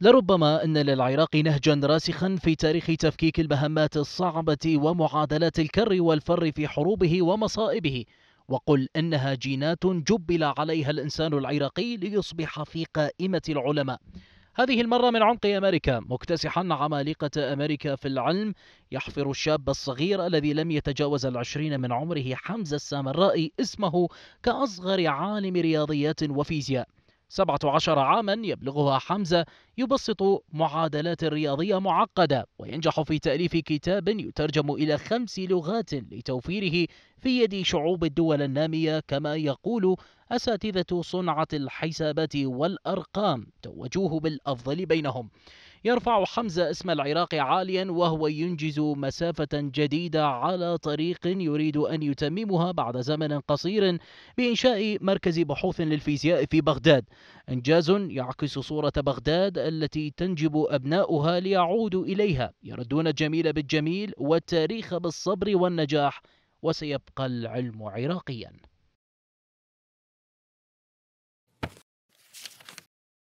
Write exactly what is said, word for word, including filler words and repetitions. لربما أن للعراق نهجا راسخا في تاريخ تفكيك المهمات الصعبة ومعادلات الكر والفر في حروبه ومصائبه، وقل أنها جينات جبل عليها الإنسان العراقي ليصبح في قائمة العلماء. هذه المرة من عمق أمريكا، مكتسحا عمالقة أمريكا في العلم، يحفر الشاب الصغير الذي لم يتجاوز العشرين من عمره حمزة السامرائي اسمه كأصغر عالم رياضيات وفيزياء. سبعة عشر عاما يبلغها حمزة يبسط معادلات رياضية معقدة، وينجح في تأليف كتاب يترجم إلى خمس لغات لتوفيره في يد شعوب الدول النامية، كما يقول أساتذة صنعة الحسابات والأرقام توجوه بالأفضل بينهم. يرفع حمزة اسم العراق عاليا وهو ينجز مسافة جديدة على طريق يريد أن يتممها بعد زمن قصير بإنشاء مركز بحوث للفيزياء في بغداد، إنجاز يعكس صورة بغداد التي تنجب أبناؤها ليعودوا إليها يردون الجميل بالجميل والتاريخ بالصبر والنجاح، وسيبقى العلم عراقيا.